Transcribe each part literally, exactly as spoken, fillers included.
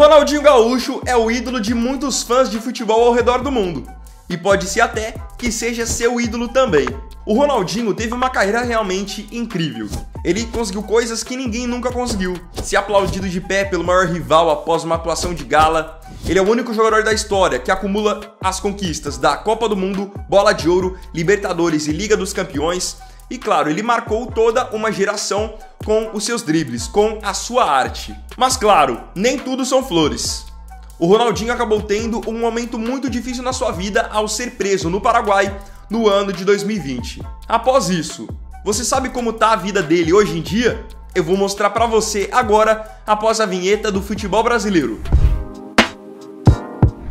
Ronaldinho Gaúcho é o ídolo de muitos fãs de futebol ao redor do mundo, e pode-se até que seja seu ídolo também. O Ronaldinho teve uma carreira realmente incrível. Ele conseguiu coisas que ninguém nunca conseguiu. Ser aplaudido de pé pelo maior rival após uma atuação de gala. Ele é o único jogador da história que acumula as conquistas da Copa do Mundo, Bola de Ouro, Libertadores e Liga dos Campeões. E claro, ele marcou toda uma geração com os seus dribles, com a sua arte. Mas claro, nem tudo são flores. O Ronaldinho acabou tendo um momento muito difícil na sua vida ao ser preso no Paraguai no ano de dois mil e vinte. Após isso, você sabe como tá a vida dele hoje em dia? Eu vou mostrar pra você agora, após a vinheta do futebol brasileiro.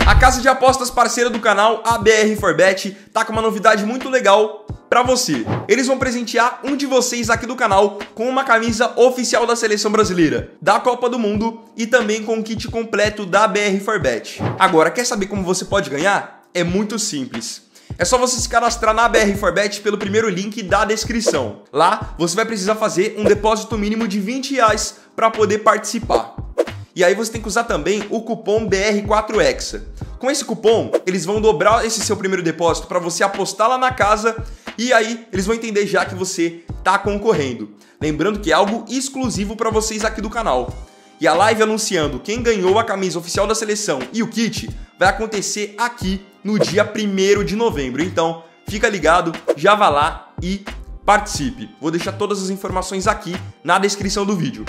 A casa de apostas parceira do canal, a B R quatro Bet, tá com uma novidade muito legal pra você. Eles vão presentear um de vocês aqui do canal com uma camisa oficial da Seleção Brasileira, da Copa do Mundo e também com o kit completo da B R quatro Bet. Agora, quer saber como você pode ganhar? É muito simples. É só você se cadastrar na B R quatro Bet pelo primeiro link da descrição. Lá, você vai precisar fazer um depósito mínimo de vinte reais para poder participar. E aí você tem que usar também o cupom B R quatro Hexa. Com esse cupom, eles vão dobrar esse seu primeiro depósito para você apostar lá na casa. E aí, eles vão entender já que você tá concorrendo. Lembrando que é algo exclusivo para vocês aqui do canal. E a live anunciando quem ganhou a camisa oficial da seleção e o kit vai acontecer aqui no dia primeiro de novembro. Então, fica ligado, já vá lá e participe. Vou deixar todas as informações aqui na descrição do vídeo.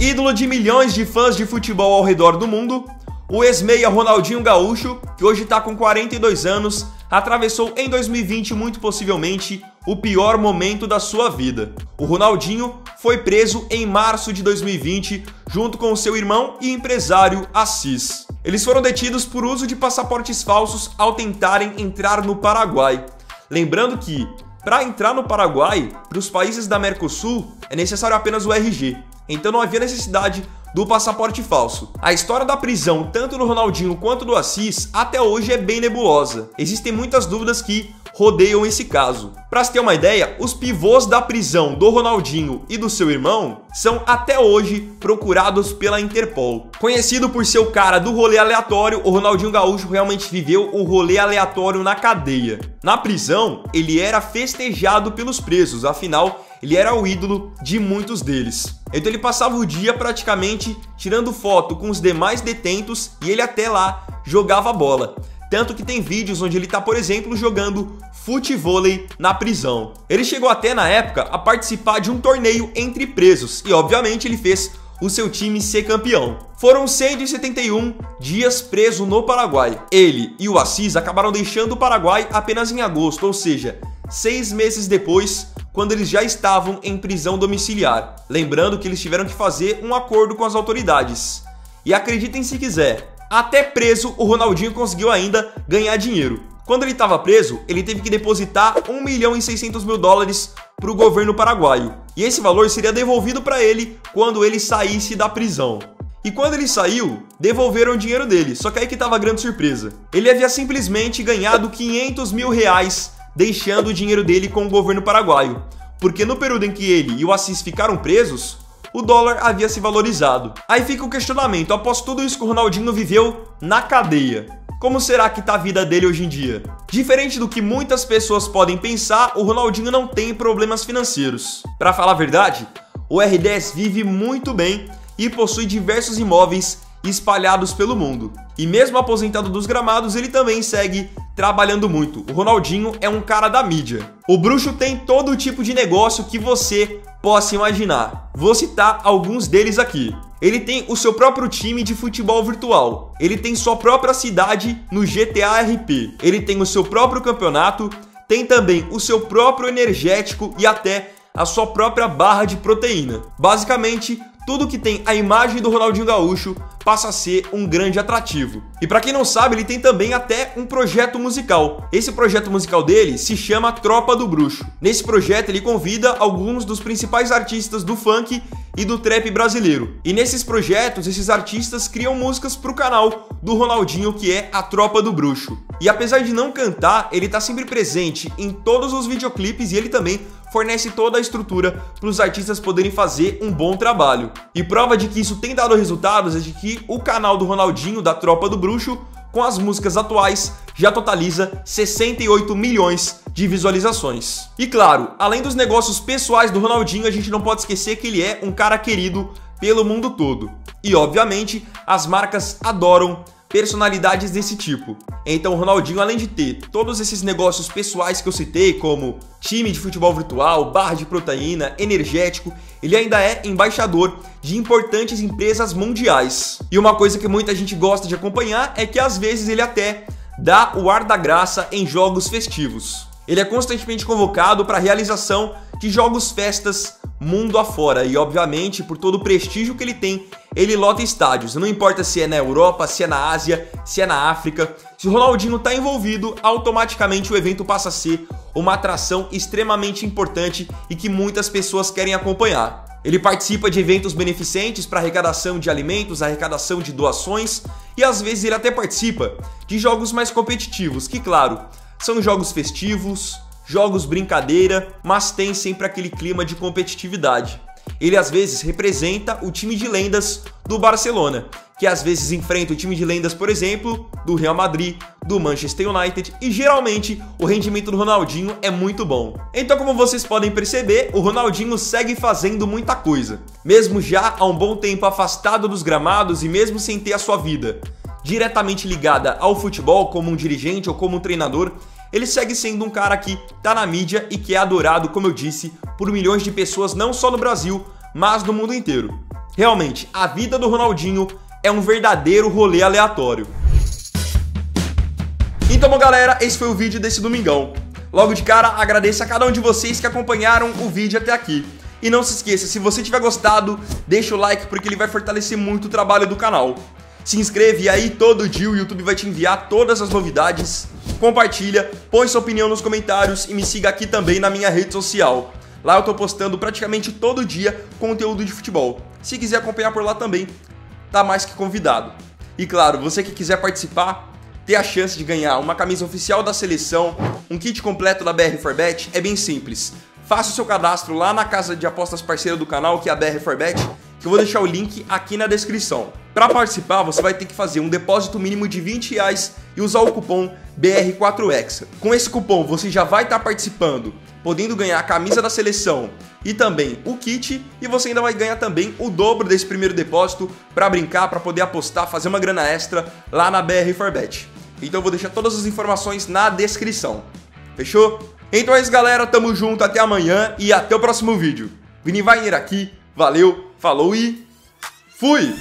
Ídolo de milhões de fãs de futebol ao redor do mundo, o ex-meia Ronaldinho Gaúcho, que hoje está com quarenta e dois anos, atravessou em dois mil e vinte muito possivelmente o pior momento da sua vida. O Ronaldinho foi preso em março de dois mil e vinte junto com seu irmão e empresário Assis. Eles foram detidos por uso de passaportes falsos ao tentarem entrar no Paraguai. Lembrando que, para entrar no Paraguai, para os países da Mercosul, é necessário apenas o R G. Então não havia necessidade do passaporte falso. A história da prisão, tanto do Ronaldinho quanto do Assis, até hoje é bem nebulosa. Existem muitas dúvidas que rodeiam esse caso. Pra se ter uma ideia, os pivôs da prisão do Ronaldinho e do seu irmão são até hoje procurados pela Interpol. Conhecido por ser o cara do rolê aleatório, o Ronaldinho Gaúcho realmente viveu o rolê aleatório na cadeia. Na prisão, ele era festejado pelos presos, afinal, ele era o ídolo de muitos deles. Então ele passava o dia praticamente tirando foto com os demais detentos e ele até lá jogava bola. Tanto que tem vídeos onde ele tá, por exemplo, jogando futevôlei na prisão. Ele chegou até, na época, a participar de um torneio entre presos e, obviamente, ele fez o seu time ser campeão. Foram cento e setenta e um dias preso no Paraguai. Ele e o Assis acabaram deixando o Paraguai apenas em agosto, ou seja, seis meses depois, quando eles já estavam em prisão domiciliar. Lembrando que eles tiveram que fazer um acordo com as autoridades. E acreditem se quiser, até preso o Ronaldinho conseguiu ainda ganhar dinheiro. Quando ele estava preso, ele teve que depositar um milhão e seiscentos mil dólares para o governo paraguaio. E esse valor seria devolvido para ele quando ele saísse da prisão. E quando ele saiu, devolveram o dinheiro dele, só que aí que estava a grande surpresa. Ele havia simplesmente ganhado quinhentos mil reais, deixando o dinheiro dele com o governo paraguaio, porque no período em que ele e o Assis ficaram presos, o dólar havia se valorizado. Aí fica o questionamento, após tudo isso que o Ronaldinho viveu na cadeia, como será que tá a vida dele hoje em dia? Diferente do que muitas pessoas podem pensar, o Ronaldinho não tem problemas financeiros. Pra falar a verdade, o R dez vive muito bem e possui diversos imóveis espalhados pelo mundo. E mesmo aposentado dos gramados, ele também segue trabalhando muito. O Ronaldinho é um cara da mídia. O bruxo tem todo tipo de negócio que você possa imaginar. Vou citar alguns deles aqui. Ele tem o seu próprio time de futebol virtual. Ele tem sua própria cidade no G T A R P. Ele tem o seu próprio campeonato. Tem também o seu próprio energético e até a sua própria barra de proteína. Basicamente, tudo que tem a imagem do Ronaldinho Gaúcho passa a ser um grande atrativo. E pra quem não sabe, ele tem também até um projeto musical. Esse projeto musical dele se chama Tropa do Bruxo. Nesse projeto ele convida alguns dos principais artistas do funk e do trap brasileiro. E nesses projetos, esses artistas criam músicas pro canal do Ronaldinho, que é a Tropa do Bruxo. E apesar de não cantar, ele tá sempre presente em todos os videoclipes e ele também fornece toda a estrutura para os artistas poderem fazer um bom trabalho. E prova de que isso tem dado resultados é de que o canal do Ronaldinho, da Tropa do Bruxo, com as músicas atuais, já totaliza sessenta e oito milhões de visualizações. E claro, além dos negócios pessoais do Ronaldinho, a gente não pode esquecer que ele é um cara querido pelo mundo todo. E obviamente, as marcas adoram personalidades desse tipo. Então o Ronaldinho, além de ter todos esses negócios pessoais que eu citei, como time de futebol virtual, barra de proteína, energético, ele ainda é embaixador de importantes empresas mundiais. E uma coisa que muita gente gosta de acompanhar é que às vezes ele até dá o ar da graça em jogos festivos. Ele é constantemente convocado para a realização de jogos festas mundo afora e, obviamente, por todo o prestígio que ele tem, ele lota estádios. Não importa se é na Europa, se é na Ásia, se é na África. Se o Ronaldinho está envolvido, automaticamente o evento passa a ser uma atração extremamente importante e que muitas pessoas querem acompanhar. Ele participa de eventos beneficentes para arrecadação de alimentos, arrecadação de doações e às vezes ele até participa de jogos mais competitivos, que, claro, são jogos festivos, jogos brincadeira, mas tem sempre aquele clima de competitividade. Ele às vezes representa o time de lendas do Barcelona, que às vezes enfrenta o time de lendas, por exemplo, do Real Madrid, do Manchester United, e geralmente o rendimento do Ronaldinho é muito bom. Então, como vocês podem perceber, o Ronaldinho segue fazendo muita coisa, mesmo já há um bom tempo afastado dos gramados e mesmo sem ter a sua vida diretamente ligada ao futebol como um dirigente ou como um treinador. Ele segue sendo um cara que tá na mídia e que é adorado, como eu disse, por milhões de pessoas, não só no Brasil, mas no mundo inteiro. Realmente, a vida do Ronaldinho é um verdadeiro rolê aleatório. Então, bom, galera, esse foi o vídeo desse domingão. Logo de cara, agradeço a cada um de vocês que acompanharam o vídeo até aqui. E não se esqueça, se você tiver gostado, deixa o like porque ele vai fortalecer muito o trabalho do canal. Se inscreve e aí todo dia o YouTube vai te enviar todas as novidades. Compartilha, põe sua opinião nos comentários e me siga aqui também na minha rede social. Lá eu tô postando praticamente todo dia conteúdo de futebol. Se quiser acompanhar por lá também, tá mais que convidado. E claro, você que quiser participar, ter a chance de ganhar uma camisa oficial da seleção, um kit completo da B R quatro Bet, é bem simples. Faça o seu cadastro lá na casa de apostas parceira do canal, que é a B R quatro Bet, que eu vou deixar o link aqui na descrição. Para participar, você vai ter que fazer um depósito mínimo de vinte reais e usar o cupom B R quatro E X A. Com esse cupom, você já vai estar participando, podendo ganhar a camisa da seleção e também o kit, e você ainda vai ganhar também o dobro desse primeiro depósito para brincar, para poder apostar, fazer uma grana extra lá na B R quatro Bet. Então eu vou deixar todas as informações na descrição. Fechou? Então é isso, galera. Tamo junto, até amanhã e até o próximo vídeo. Vini Vainer aqui. Valeu, falou e fui!